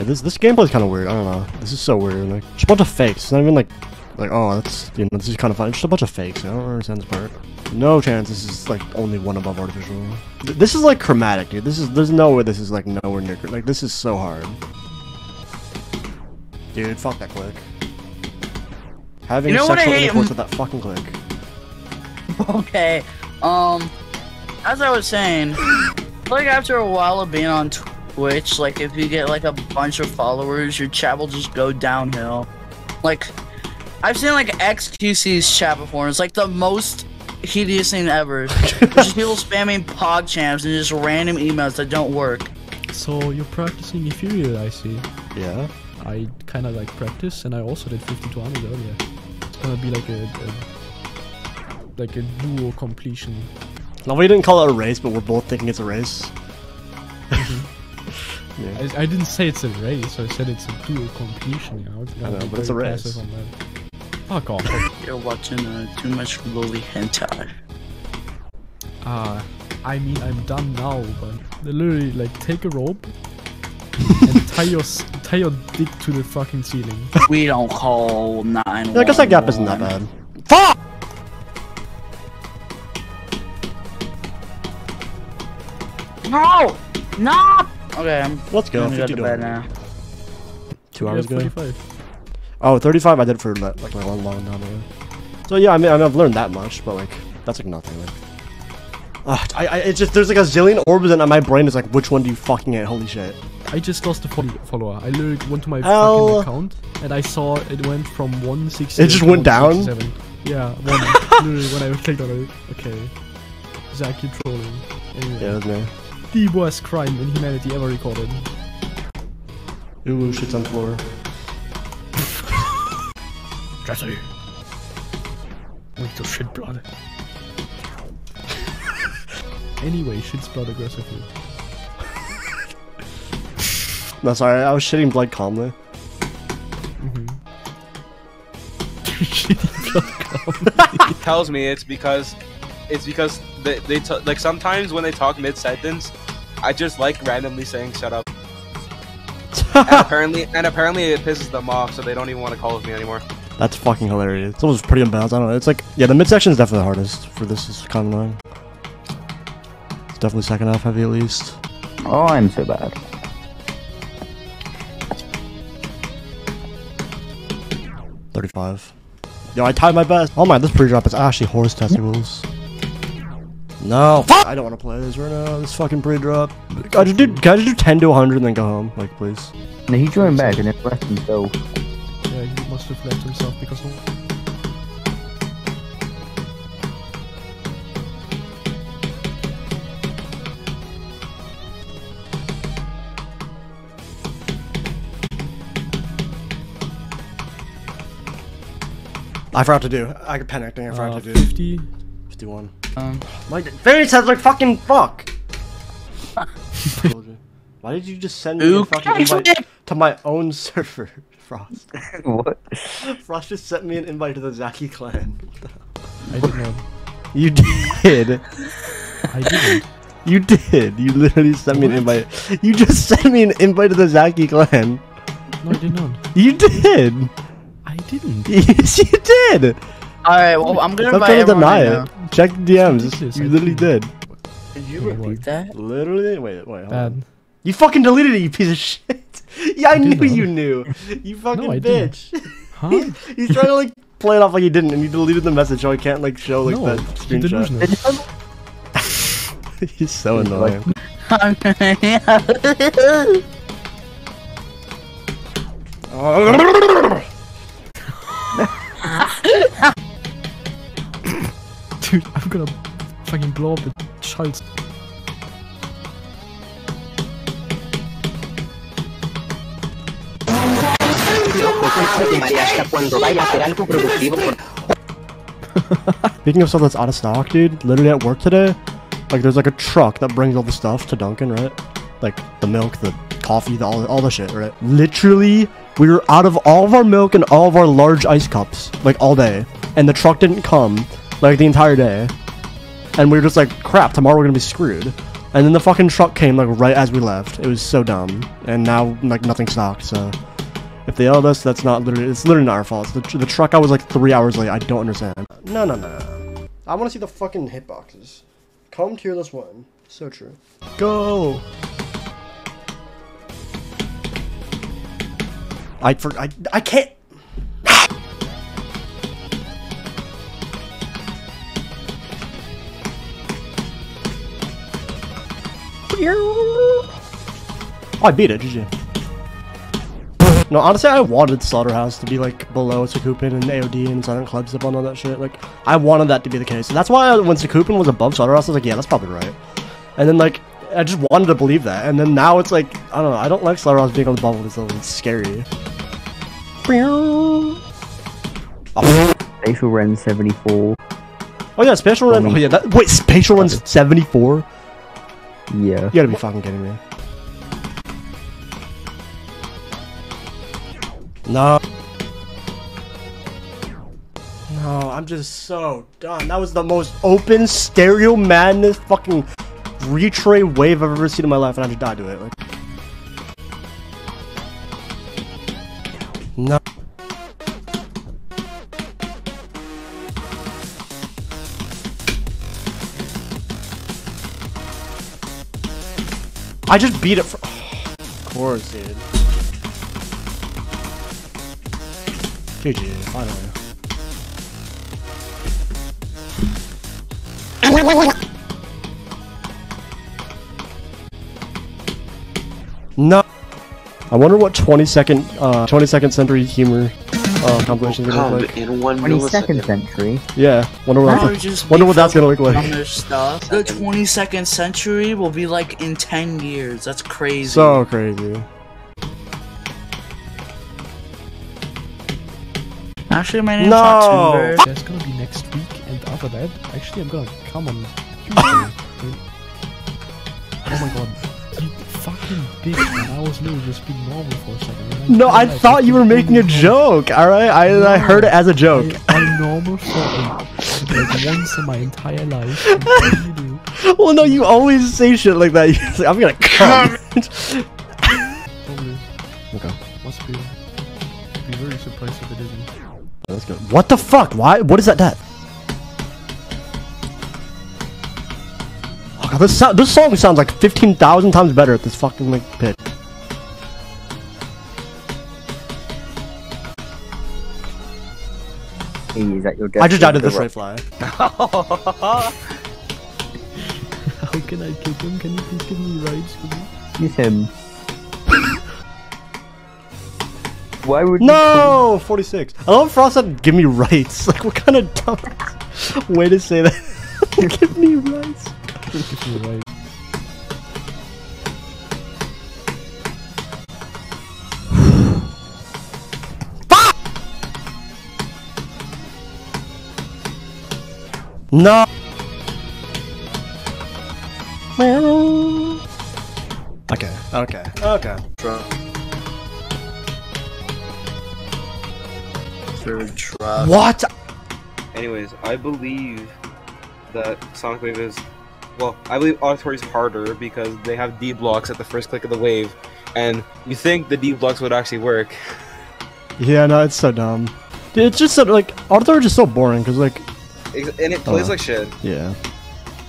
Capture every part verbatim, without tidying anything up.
Yeah, this this gameplay's kind of weird. I don't know. This is so weird. Like, just a bunch of fakes. It's not even like, like oh, that's, you know, this is kind of fun. It's just a bunch of fakes. You know? I don't understand this part. No chance. This is like only one above artificial. Th this is like chromatic, dude. This is there's no way this is like nowhere near. Like, this is so hard. Dude, fuck that click. Having you know sexual intercourse with that fucking click. Okay, um, as I was saying, like, after a while of being on Twitch, like, if you get, like, a bunch of followers, your chat will just go downhill. Like, I've seen, like, X Q C's chat before, and it's, like, the most hideous thing ever. Just people spamming PogChamps and just random emails that don't work. So, you're practicing Ethereal, I see. Yeah. I kind of, like, practice, and I also did fifty-two hundred earlier. It's gonna be, like, a... a like a duo completion. Now, we didn't call it a race, but we're both thinking it's a race. Mm-hmm. Yeah. I, I didn't say it's a race, I said it's a duo completion, you know? It's I know, but it's a race. On that. Fuck off. You're watching uh, too much lowly hentai. Ah, uh, I mean, I'm done now, but literally, like, take a rope and tie your, tie your dick to the fucking ceiling. We don't call nine. Yeah, I guess that gap isn't that bad. Fuck! No! No! Okay, I'm let's go. I'm gonna go to bed now. Two hours ago? thirty-five. Oh, thirty-five I did for like my one long time ago. So yeah, I mean, I mean, I've learned that much, but like, that's like nothing. Like, uh, I, I, it's just, there's like a zillion orbs and my brain is like, which one do you fucking hit? Holy shit. I just lost a follower. I literally went to my L... fucking account and I saw it went from one sixty-eight. It just went down? Yeah, one, literally when I clicked on it. Okay. Zaki trolling. Anyway. Yeah, that's me. The worst crime in humanity ever recorded. Ooh, shit's on the floor. Dressy. Wait till shit blood. Anyway, shit's blood aggressively. No, sorry, I was shitting blood calmly. Mm-hmm. Shitting blood calmly. He tells me it's because... It's because they, they t like sometimes when they talk mid-sentence, I just like randomly saying shut up. and apparently and apparently it pisses them off, so they don't even want to call with me anymore. That's fucking hilarious. It's almost pretty unbalanced. I don't know. It's like, yeah, the mid-section is definitely the hardest for this. Is kind of annoying. It's definitely second half heavy at least. Oh, I'm so bad. thirty-five. Yo, I tied my best. Oh my, this pre-drop is actually horse testicles. No, fuck! I don't want to play this right now. This fucking pre-drop. Can I just do, can I just do ten to a hundred and then go home? Like, please. No, he joined back and then left himself. Yeah, he must have left himself because of... I forgot to do. I got panicked and I forgot uh, to do. fifty. fifty-one. Um, my face has like fucking fuck. Why did you just send me a fucking invite to my own server, Frost? What? Frost just sent me an invite to the Zaki clan. I didn't know. You did. I didn't. You did. You literally sent what? me an invite. You just sent me an invite to the Zaki clan. No, I did not. You did. I didn't. Yes, you did. All right, well, I'm gonna invite everyone right now. Check the D Ms. You literally did. Did you repeat that? Literally? Wait, wait, hold on. You fucking deleted it, you piece of shit. Yeah, I, I knew you knew. You fucking no, bitch. Huh? He's trying to like play it off like he didn't, and you deleted the message, so I can't like show like no, that screenshot. He's so annoying. Oh. Dude, I'm gonna fucking blow up the child's. Speaking of stuff that's out of stock, dude, literally at work today, like there's like a truck that brings all the stuff to Duncan, right? Like the milk, the coffee, the, all, all the shit, right? Literally, we were out of all of our milk and all of our large ice cups, like all day. And the truck didn't come, like the entire day. And we were just like, crap, tomorrow we're gonna be screwed. And then the fucking truck came like right as we left. It was so dumb. And now like nothing's stocked, so if they yelled us, that's not literally, it's literally not our fault. The, tr the truck, I was like three hours late. I don't understand. No, no, no. I want to see the fucking hitboxes. Come Tearless One. So true. Go! I for I, I can't. Oh, I beat it, G G. No, honestly, I wanted Slaughterhouse to be, like, below Sukupin and A O D and Silent Clubs up on all that shit. Like, I wanted that to be the case. And that's why when Sukupin was above Slaughterhouse, I was like, yeah, that's probably right. And then, like, I just wanted to believe that. And then now it's like, I don't know, I don't like Slaughterhouse being on the bubble. It's a little scary. Oh. Spatial Ren seventy-four. Oh, yeah, Spatial Ren. Oh, yeah, that, wait, Spatial Ren's seventy-four? Yeah. You gotta be fucking kidding me. No. No, I'm just so done. That was the most open Stereo Madness fucking retray wave I've ever seen in my life, and I just died to it. Like, no. I just beat it for. Oh, of course, dude. G G, finally. No. I wonder what twenty-second, uh, twenty-second century humor uh, compilations are gonna look like. twenty-second century. Yeah. Wonder what, no, that's, wonder what that's gonna look like. Stuff. The twenty-second century will be like in ten years. That's crazy. So crazy. Actually, my name's no. not Timber. That's gonna be next week, and after that, actually, I'm gonna come on. Oh my god, you fucking bitch! And I was literally just being normal for a second. I no, I thought you were making a joke. All right, I no, I heard it as a joke. I, I'm normal for a, like once in my entire life. What do you do? Well, no, you always say shit like that. You're like, I'm gonna come. Okay, must be. I'd be very surprised if it isn't. Let's go. What the fuck? Why? What is that death? Oh god, this, so this song sounds like fifteen thousand times better at this fucking like pitch. Hey, is that your death? I just died to this right fly. How can I kick him? Can you please give me rights? Miss him. Why would no! You forty-six. I love Frost said, give me rights. Like, what kind of dumbass way to say that? Give me rights. Give me rights. No! Okay, okay, okay. Drunk. Third try. What? Anyways, I believe that Sonic Wave is, well, I believe Auditory is harder because they have D blocks at the first click of the wave, and you think the D blocks would actually work. Yeah, no, it's so dumb. Dude, it's just so, like, Auditory is just so boring because, like, and it plays uh, like shit. Yeah.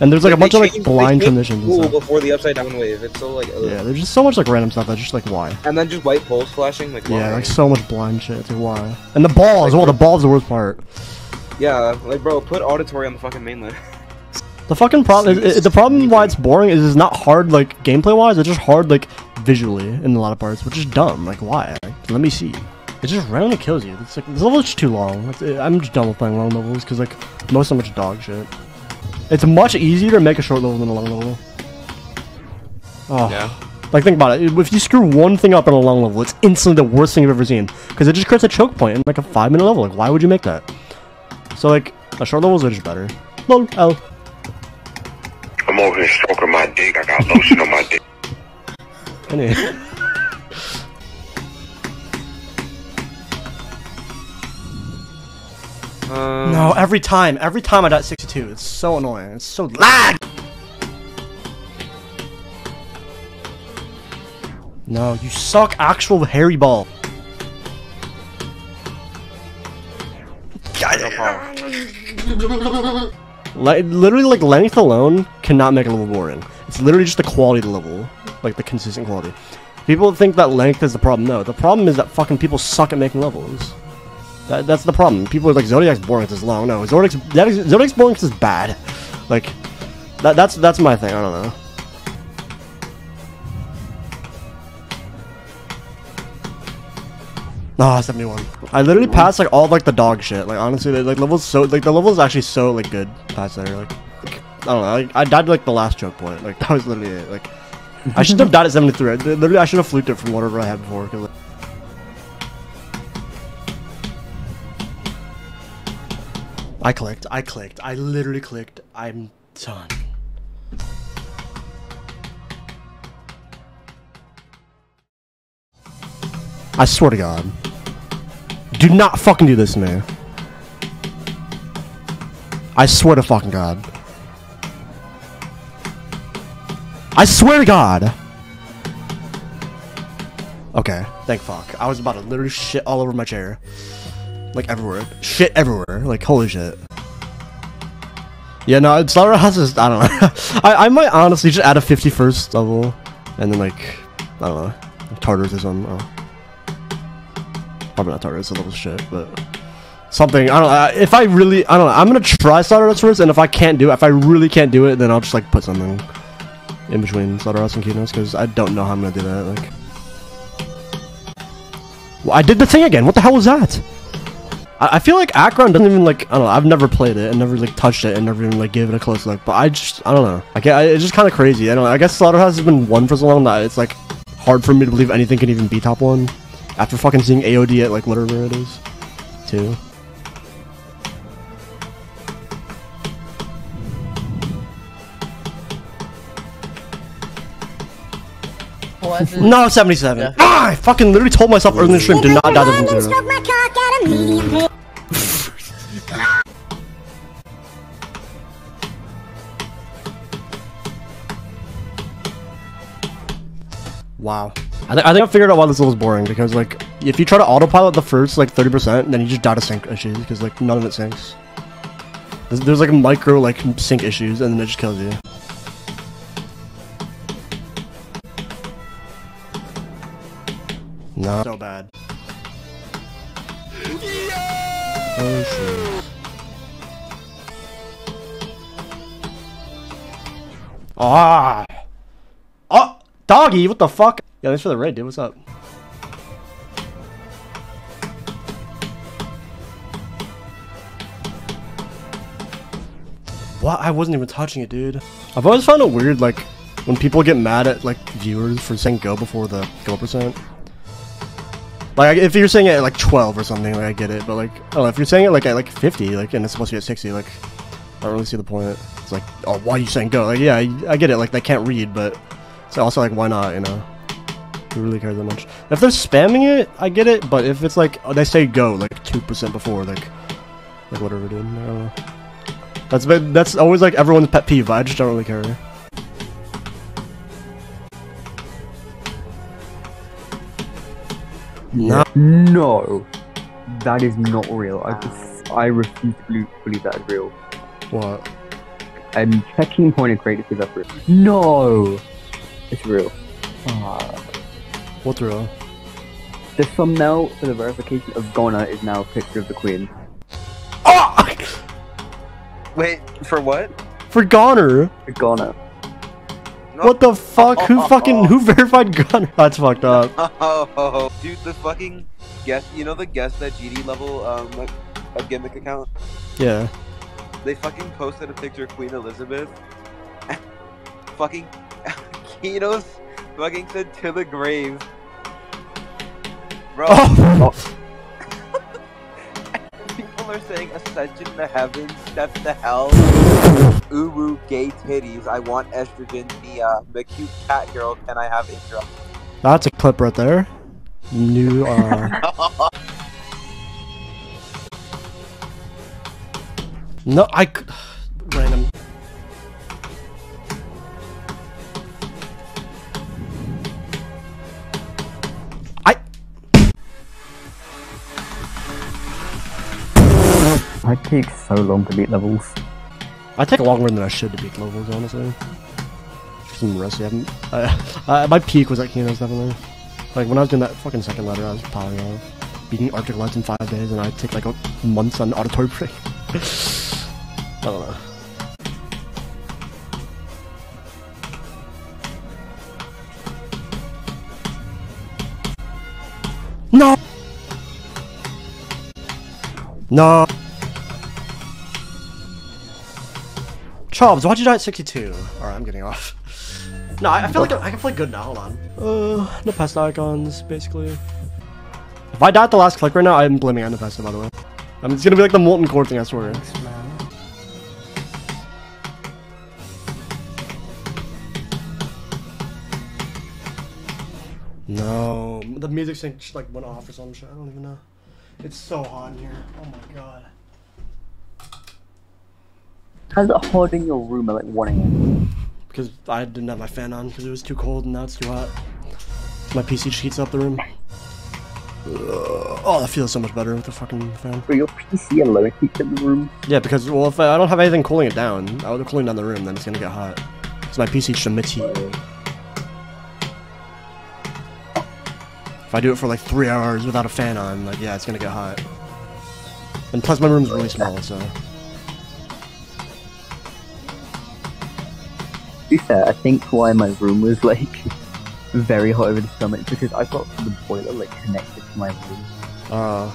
And there's like, like a bunch of like blind conditions. Cool before the upside down wave. It's so like ugh. Yeah. There's just so much like random stuff. That's just like why. And then just white poles flashing. Like why? Yeah, like so much blind shit. It's like why? And the ball as well. The ball's the worst part. Yeah, like bro, put Auditory on the fucking mainland. The fucking problem. The problem why it's boring is it's not hard like gameplay wise. It's just hard like visually in a lot of parts, which is dumb. Like why? Like, let me see. It just randomly kills you. It's like this level's just too long. It's, I'm just done with playing long levels because like most of them are just dog shit. It's much easier to make a short level than a long level. Oh. Yeah. Like, think about it. If you screw one thing up in a long level, it's instantly the worst thing you've ever seen. Because it just creates a choke point in, like, a five-minute level. Like, why would you make that? So, like, a short levels are just better. Lol, L. I'm over here stroking my dick. I got lotion on my dick. Anyway. Um, no, every time, every time I die at sixty-two, it's so annoying, it's so lag! No, you suck, actual hairy ball. Literally, like, length alone cannot make a level boring. It's literally just the quality of the level, like the consistent quality. People think that length is the problem. No, the problem is that fucking people suck at making levels. That, that's the problem. People are like, Zodiac's boring because it's long. No, Zodiac's, Zodiac's boring because it's bad. Like, that, that's that's my thing. I don't know. Ah, oh, seventy-one. I literally passed like all like the dog shit. Like honestly, they, like levels so like the level is actually so like good. Past there, like, like I don't know. Like, I died to, like the last choke point. Like that was literally it. Like I should have died at seventy-three. I, literally, I should have fluked it from whatever I had before. Cause, like, I clicked. I clicked. I literally clicked. I'm done. I swear to God. Do not fucking do this to me. I swear to fucking God. I swear to God. Okay, thank fuck. I was about to literally shit all over my chair. Like everywhere. Shit everywhere. Like holy shit. Yeah, no, Slaughterhouse is, I don't know. I, I might honestly just add a fifty-first level. And then like, I don't know. Tartars or something. Oh. Probably not Slaughterhouse, a little shit, but something, I don't know, if I really, I don't know, I'm gonna try Slaughterhouse first, and if I can't do it, if I really can't do it, then I'll just, like, put something in between Slaughterhouse and Kinos, because I don't know how I'm gonna do that, like. Well, I did the thing again, what the hell was that? I, I feel like Akron doesn't even, like, I don't know, I've never played it, and never, like, touched it, and never even, like, gave it a close look, but I just, I don't know, I can't, I, it's just kind of crazy, I don't know, I guess Slaughterhouse has been one for so long that it's, like, hard for me to believe anything can even be top one. After fucking seeing A O D at like whatever it is, too. What? No, seventy-seven. Yeah. Ah, I fucking literally told myself earlier in the stream to not die to zero. Wow. I, th I think I figured out why this level is boring, because like, if you try to autopilot the first like thirty percent, then you just die to sync issues, because like, none of it syncs. There's, there's like micro like sync issues, and then it just kills you. No. So bad. Yeah! Oh, ah! Oh! Doggy, what the fuck? Yeah, thanks for the raid, dude. What's up? What? I wasn't even touching it, dude. I've always found it weird, like, when people get mad at, like, viewers for saying go before the go percent. Like, if you're saying it at, like, twelve or something, like, I get it. But, like, I don't know, if you're saying it, like, at, like, fifty, like, and it's supposed to be at sixty, like, I don't really see the point. It's like, oh, why are you saying go? Like, yeah, I get it. Like, they can't read, but it's also, like, why not, you know? Who really cares that much? If they're spamming it, I get it, but if it's like, oh, they say go like two percent before, like, like whatever, dude. I don't know. That's been, that's always like everyone's pet peeve. I just don't really care. No, no, that is not real. I just, I refuse to believe that is real. What? I'm checking point of credit if that's real. No, it's real. Ah. What's real? The thumbnail for the verification of Goner is now a picture of the Queen. Oh! Wait, for what? For Goner. For Goner. No. What the fuck? Oh, who oh, fucking oh. who verified Goner? That's fucked up. Oh, dude, the fucking guess. You know the guess that G D level um like a gimmick account. Yeah. They fucking posted a picture of Queen Elizabeth. Fucking Kinos. Fucking said to the grave, bro. Oh. People are saying ascension to heaven, step to hell, uwu gay titties. I want estrogen. The uh, the cute cat girl. Can I have intro? That's a clip right there. New R. Uh... no, I. Random. takes so long to beat levels. I take longer than I should to beat levels, honestly. For some rest, I haven't. Uh, uh, my peak was at Kinos, definitely. Like, when I was doing that fucking second letter, I was piling off. Beating Arctic Lights in five days, and I take like months on auditory break. I don't know. No! No! Chobs, why'd you die at sixty-two? Alright, I'm getting off. No, I, I feel like I, I can play good now, hold on. Uh, Napesta icons, basically. If I die at the last click right now, I'm blaming on Napesta, by the way. I mean, it's gonna be like the Molten Core thing, I swear. Thanks, man. No, the music thing just like went off or some shit. I don't even know. It's so hot in here. Oh my god. How's it hot in your room at like one A M? Because I didn't have my fan on because it was too cold and now it's too hot. My P C just heats up the room. Oh, that feels so much better with the fucking fan. Bro, your P C alone heats up the room? Yeah, because well, if I don't have anything cooling it down, I would have cooling down the room, then it's gonna get hot. Because my P C just emits heat. If I do it for like three hours without a fan on, like, yeah, it's gonna get hot. And plus my room's really small, so... To be fair, I think why my room was like very hot over the summer is because I've got the boiler like connected to my room. Uh...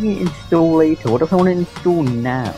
Install later. What if I want to install now?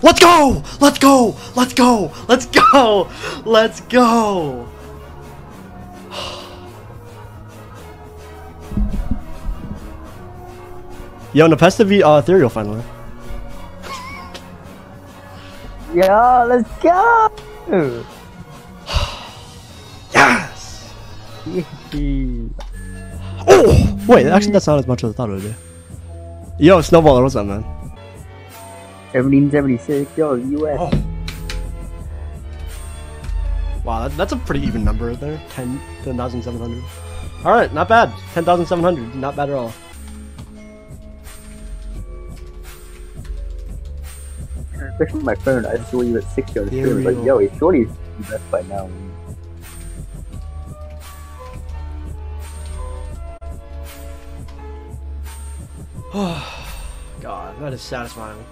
Let's go! Let's go! Let's go! Let's go! Let's go! Yo, Napesta v uh, Ethereal finally. Yo, let's go! Yes! Oh! Wait, actually that's not as much as I thought it would be. Yo, Snowballer, what's up, man? seventeen seventy-six, yo, U S. Oh. Wow, that, that's a pretty even number there. ten thousand seven hundred. Alright, not bad. ten thousand seven hundred, not bad at all. Especially my phone, I saw you at sixty on the stream. Like, yo, it's surely U S by now. Oh, God, that is satisfying.